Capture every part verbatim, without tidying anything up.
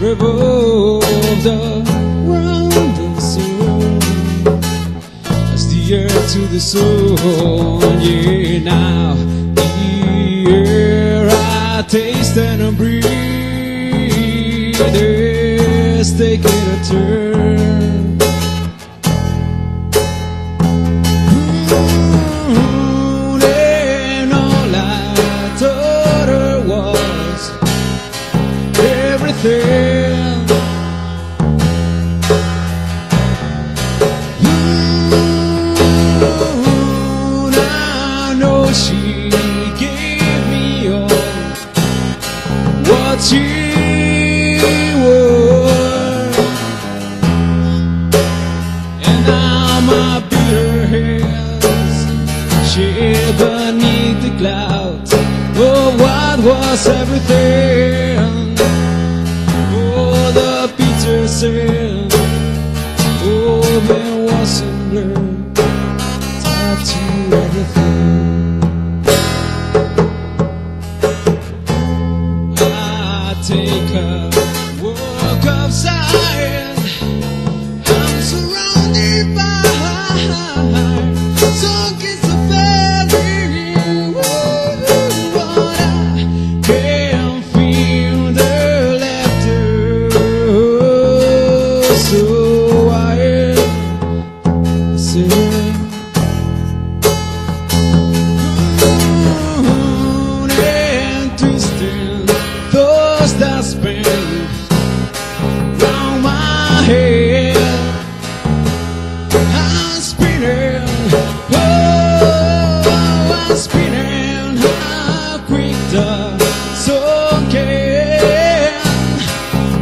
Revolved around the sun, as the earth to the sun. Yeah, now the air I taste and I breathe is taking a turn. Ooh, and all I thought it was everything. She was, and now my bitter hands share beneath the clouds. Oh, what was everything? Oh, the bitter sand. Oh, there wasn't blood tied to everything. Take a walk of silence. I'm surrounded by sunken valleys, but I can feel the laughter. Oh, so I am singing. That spins round my head, I'm spinning, oh, I'm spinning. How quick the sun can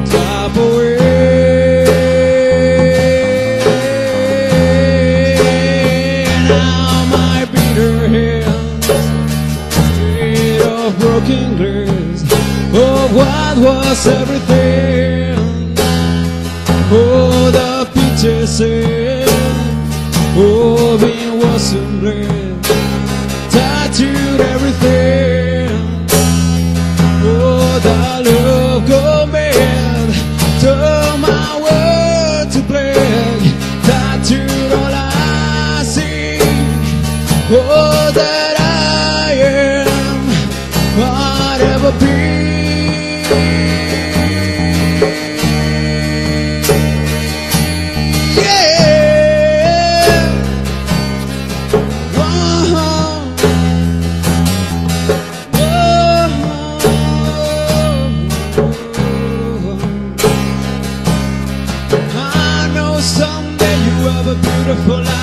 drop away. Now my bitter hands made of broken glass. Oh, what was everything? Oh, the picture said, oh, it wasn't real. Tattooed everything. Oh, the love go mad. Turn my world to black. Tattooed all I see. Oh, that I am. Whatever be. Beautiful life.